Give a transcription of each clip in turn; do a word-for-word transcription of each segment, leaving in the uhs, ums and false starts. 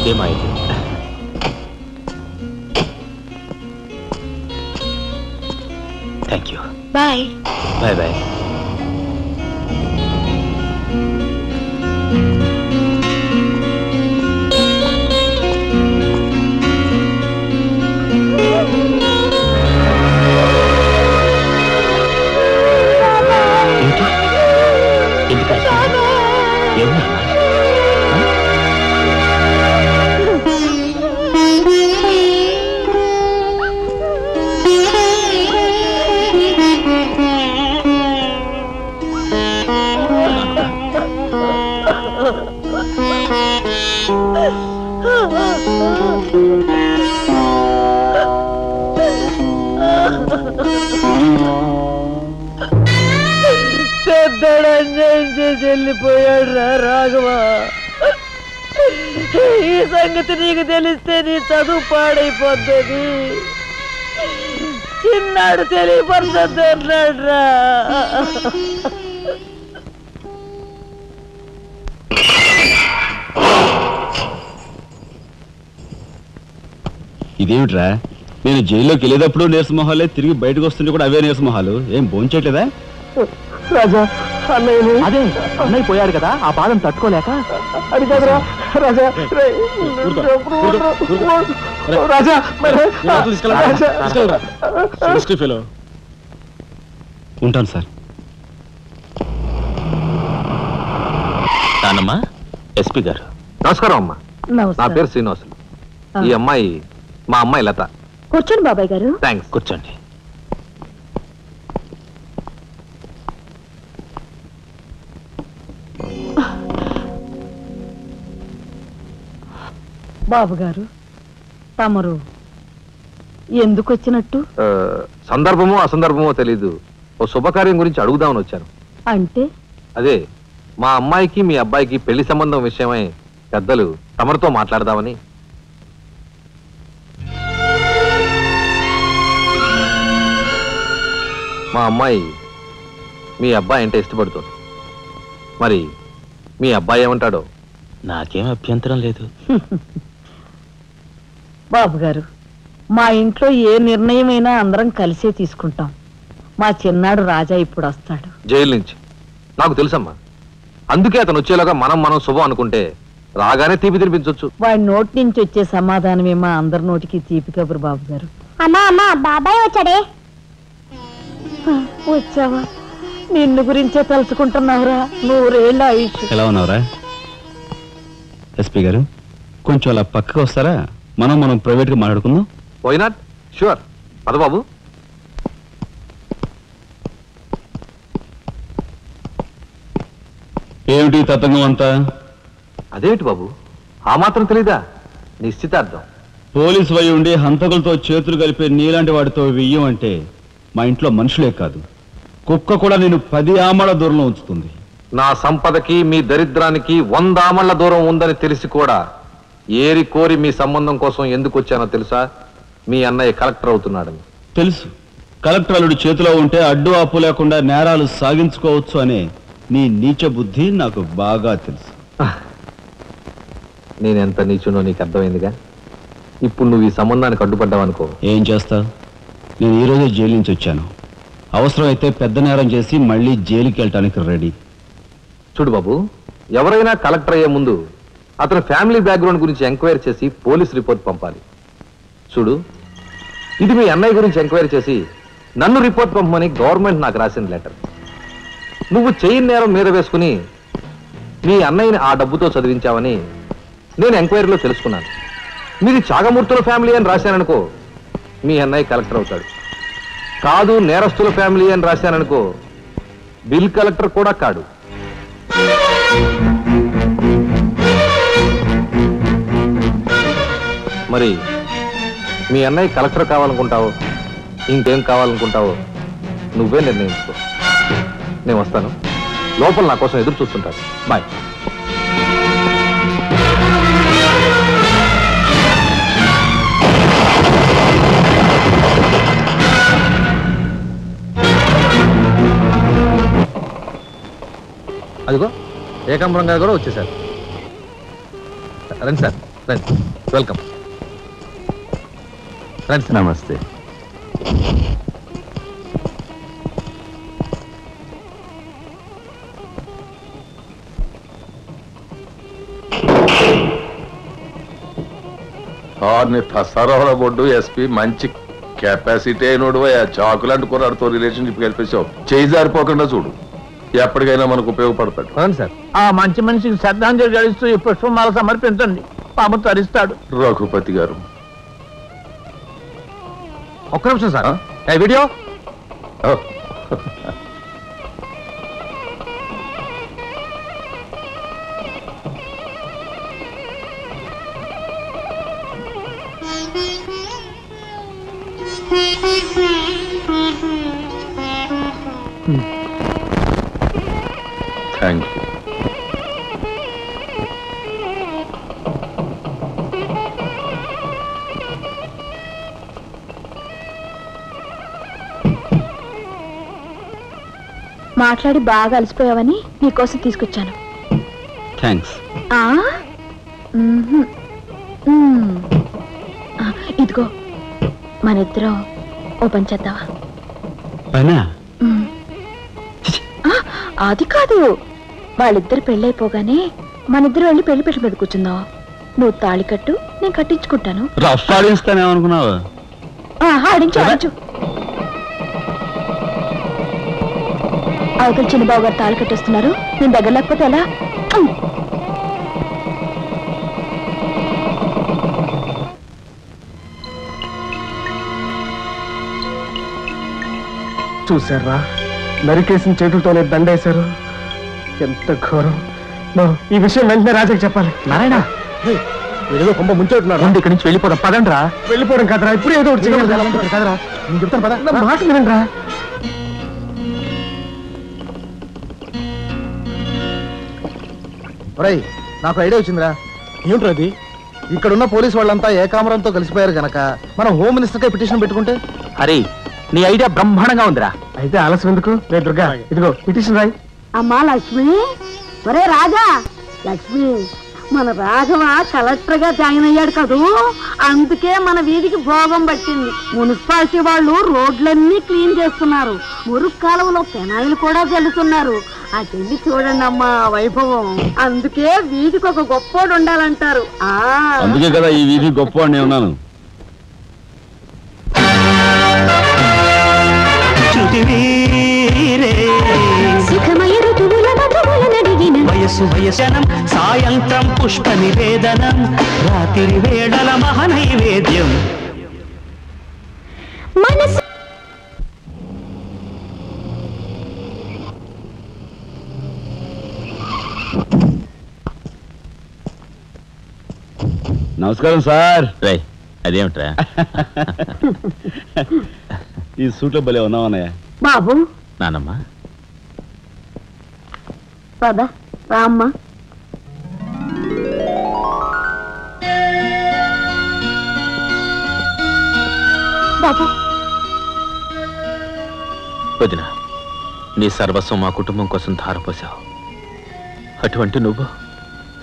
இதேமாயிற்று. Thank you. பாய். பாய் பாய். పాడైపోద్ది చిన్నాడు తెలియపడుతుంది అన్నాడ్రా. ఇదేమిట్రా, నేను జైల్లోకి వెళ్ళేటప్పుడు నీరసమొహాలే, తిరిగి బయటకు వస్తుంటే కూడా అవే నీరసమొహాలు. ఏం భోంచేయట్లేదా? రాజా అన్నయ్య, అదే అన్నయ్య పోయాడు కదా, ఆ బాధను తట్టుకోలేక. అది కాదురా రాజా, రాజా ఉంటాను సార్. తానమ్మా, ఎస్పీ గారు నమస్కారం అమ్మా. నా పేరు శ్రీనివాసులు, ఈ అమ్మాయి మా అమ్మాయి లత. కూర్చోండి బాబాయ్ గారు. థ్యాంక్స్, కూర్చోండి. బాబు గారు, తమరు ఎందుకు వచ్చినట్టు? సందర్భమో అసందర్భమో తెలీదు, ఓ శుభకార్యం గురించి అడుగుదామని వచ్చాను. అంటే అదే, మా అమ్మాయికి మీ అబ్బాయికి పెళ్లి సంబంధం విషయమై పెద్దలు తమరితో మాట్లాడదామని. మా అమ్మాయి మీ అబ్బాయి అంటే ఇష్టపడుతుంది, మరి మీ అబ్బాయి ఏమంటాడో? నాకేం అభ్యంతరం లేదు. బాబు గారు, మా ఇంట్లో ఏ నిర్ణయమైనా అందరం కలిసే తీసుకుంటాం. మా చిన్నాడు రాజా ఇప్పుడు వస్తాడు జైలు నుంచి, నాకు తెలుసమ్మా. అందుకే అతను వచ్చేలాగా మనం మనం శుభం అనుకుంటే రాగానే తీపి తినిపించవచ్చు. వాడి నోటి నుంచి వచ్చే సమాధానమే మా అందరి నోటికి తీపి కబురు. బాబు గారు, అమ్మా అమ్మా బాబాయ్ వచ్చాడే. వచ్చావా? నిన్ను గురించే తలుచుకుంటున్నావురా, నూరేళ్ళ ఆయుష్. ఎలా ఉన్నావురా? ఎస్పీ గారు, కొంచెం అలా పక్కకు వస్తారా? మనం మనం ప్రైవేట్గా మాట్లాడుకుందాం. Why not, sure. పద బాబు. ఏమిటి తతంగం అంతా? అదేమిటి బాబు, ఆ మాత్రం తెలీదా? నిశ్చితార్థం. పోలీసు వై ఉండి హంతకులతో చేతులు కలిపే నీలాంటి వాడితో వెయ్యం అంటే మా ఇంట్లో మనుషులే కాదు, కుక్క కూడా నేను పది ఆమళ్ళ దూరంలో ఉంచుతుంది. నా సంపదకి మీ దరిద్రానికి వంద ఆమళ్ళ దూరం ఉందని తెలిసి కూడా ఏరి కోరి మీ సంబంధం కోసం ఎందుకు వచ్చానో తెలుసా? మీ అన్నయ్య కలెక్టర్ అవుతున్నాడని తెలుసు. కలెక్టర్ అల్లుడి చేతిలో ఉంటే అడ్డు ఆపు లేకుండా నేరాలు సాగించుకోవచ్చు అనే నీ నీచ బుద్ధి నాకు బాగా తెలుసు. నేనెంత నీచునో నీకు అర్థమైందిగా. ఇప్పుడు నువ్వు ఈ సంబంధానికి అడ్డుపడ్డావనుకో, ఏం చేస్తావు? నేను ఈరోజు జైలు నుంచి వచ్చాను, అవసరమైతే పెద్ద నేరం చేసి మళ్ళీ జైలుకి వెళ్ళటానికి రెడీ. చూడు బాబు, ఎవరైనా కలెక్టర్ అయ్యే ముందు అతను ఫ్యామిలీ బ్యాక్గ్రౌండ్ గురించి ఎంక్వైరీ చేసి పోలీస్ రిపోర్ట్ పంపాలి. చూడు, ఇది మీ అన్నయ్య గురించి ఎంక్వైరీ చేసి నన్ను రిపోర్ట్ పంపమని గవర్నమెంట్ నాకు రాసిన లెటర్. నువ్వు చెయ్యి నేరం మీద వేసుకుని మీ అన్నయ్యని ఆ డబ్బుతో చదివించావని నేను ఎంక్వైరీలో తెలుసుకున్నాను. మీది చాగమూర్తుల ఫ్యామిలీ అని రాశాననుకో, మీ అన్నయ్య కలెక్టర్ అవుతాడు. కాదు నేరస్తుల ఫ్యామిలీ అని రాశాననుకో, బిల్ కలెక్టర్ కూడా కాడు. మరి మీ అన్నయ్య కలెక్టర్ కావాలనుకుంటావో ఇంకేం కావాలనుకుంటావో నువ్వే నిర్ణయించుకో. నేను వస్తాను, లోపల నా కోసం ఎదురు చూస్తుంటాను. బాయ్. అదిగో ఏకాంబరంగా కూడా వచ్చేసారు. రండి సార్, రండి. వెల్కమ్. రండి సార్. నమస్తే. సరవర బొడ్డు ఎస్పీ మంచి కెపాసిటీ అయినోడు. చాకులాంటి కుర్రాడితో రిలేషన్షిప్ కల్పించావు, చేయి జారిపోకుండా చూడు, ఎప్పటికైనా మనకు ఉపయోగపడతాడు. అవును సార్, ఆ మంచి మనిషికి శ్రద్ధాంజలి గడిస్తూ ఈ పుష్పమాల సమర్పించండి, పాపం తరిస్తాడు. రఘుపతి గారు ఒక్క నిమిషం సార్, వీడియో మాట్లాడి బాగా అలసిపోయావని నీకోసం తీసుకొచ్చాను. థ్యాంక్స్. ఇదిగో మన ఇద్దరం ఓ పని చేద్దావా? అది కాదు, వాళ్ళిద్దరు పెళ్ళైపోగానే మనిద్దరు వెళ్ళి పెళ్లి పెట్టి పెట్టి కూర్చుందావా? నువ్వు తాళి కట్టు, నేను కట్టించుకుంటాను. ఆడించు. అవతల చిన్నబాబు గారు తాళి కట్టేస్తున్నారు, నేను దగ్గర లేకపోతే ఎలా? చూసారా, నరికేసిన చేతులతోనే దండేశారు, ఎంత ఘోరం. ఈ విషయం వెంటనే రాజాకి చెప్పాలి. నారాయణ, ఏదో కొంప ముంచెట్టున్నారు. ఇక్కడి నుంచి వెళ్ళిపోవడం పదండ్రా. వెళ్ళిపోవడం కదరా, ఇప్పుడు ఏదో కదరా, నేను చెప్తాను పద. మాట వినండిరా. ఒరేయ్, నాకు ఐడియా వచ్చిందిరా. ఏమిట్రా అది? ఇక్కడున్న పోలీసు వాళ్ళంతా ఏకామరంతో కలిసిపోయారు గనక మనం హోమ్ మినిస్టర్కే పిటిషన్ పెట్టుకుంటే. అరే, నీ ఐడియా బ్రహ్మాండంగా ఉందిరా. అయితే ఆలస్యం ఎందుకు? రే దుర్గా, ఇదిగో పిటిషన్ రాయి. అమ్మా లక్ష్మి, ఒరే రాజా, లక్ష్మి మన రాఘవ కలెక్టర్ గా జాయిన్ అయ్యాడు కదూ, అందుకే మన వీధికి భోగం పట్టింది. మున్సిపాలిటీ వాళ్ళు రోడ్లన్నీ క్లీన్ చేస్తున్నారు, మురుగు కాలువలో పెనాయిలు కూడా చల్లుతున్నారు. అటెళ్ళి చూడండి అమ్మా వైభవం. అందుకే వీధికి ఒక గొప్పోడు ఉండాలంటారు. అందుకే కదా ఈ వీధి గొప్పోడిని ఉన్నాను. వయసు వయసనం సాయంత్రం పుష్ప నివేదనం, రాత్రి వేళల మహనైవేద్యం. నమస్కారం సార్. రై, అదేమిట్రా ఈ సూట్లో భలే ఉన్నావన్నయ్య. బాబు నానమ్మ పద రామ్మ. బాబు వదిన, నీ సర్వస్వం మా కుటుంబం కోసం ధారపోసావు. అటువంటి నువ్వు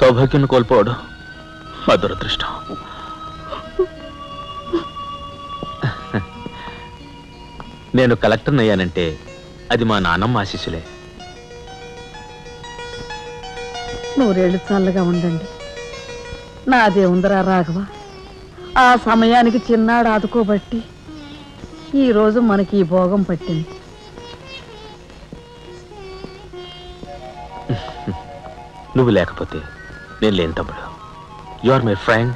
సౌభాగ్యం కోల్పోవడం మా దురదృష్టం. నేను కలెక్టర్ అయ్యానంటే అది మా నాన్నమ్మ ఆశీస్సులే. నూరేళ్ళు చల్లగా ఉండండి. నాదే ఉందరా రాఘవ, ఆ సమయానికి చిన్నాడు ఆదుకోబట్టి ఈరోజు మనకి ఈ భోగం పట్టింది. నువ్వు లేకపోతే నేను లేని తమ్ముడు. You are my friend,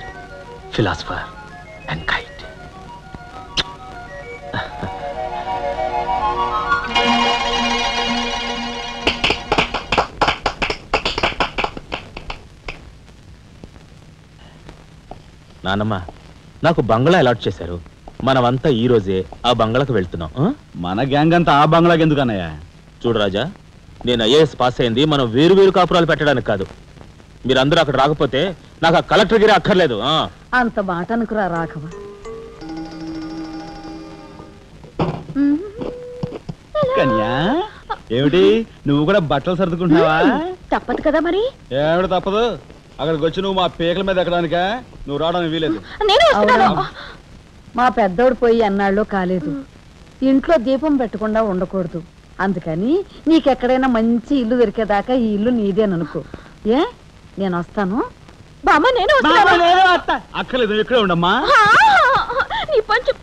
philosopher and guide. నానమ్మ, నాకు బంగ్లా అలాట్ చేశారు. మనమంతా ఈ రోజే ఆ బంగ్లాకు వెళ్తున్నాం. మన గ్యాంగ్ అంతా ఆ బంగ్లాకి ఎందుకు అన్నయ్య? చూడు రాజా, నేను ఐఏఎస్ పాస్ అయింది మనం వేరు వేరు కాపురాలు పెట్టడానికి కాదు. మీరందరూ అక్కడ రాకపోతే నాకు ఆ కలెక్టర్ గిరి అక్కర్లేదు. అంత మాట అనుకురా రాఘవ. కన్యా, ఏమిటి నువ్వు కూడా బట్టలు సర్దుకుంటావా? తప్పదు కదా మరి. ఏమిటి తప్పదు? అక్కడికి వచ్చి నువ్వు మా పేకల మీద ఎక్కడానిక? నువ్వు రావడానికి వీలేదు. మా పెద్దోడు పోయి అన్నాళ్ళు కాలేదు. ఇంట్లో దీపం పెట్టకుండా ఉండకూడదు. అందుకని నీకెక్కడైనా మంచి ఇల్లు దొరికేదాకా ఈ ఇల్లు నీదేననుకో. ఏ నేను వస్తాను. బామ్మ నేను వస్తాను. అక్కర్లేదు, ఇక్కడే ఉండమ్మా. నీ పంచు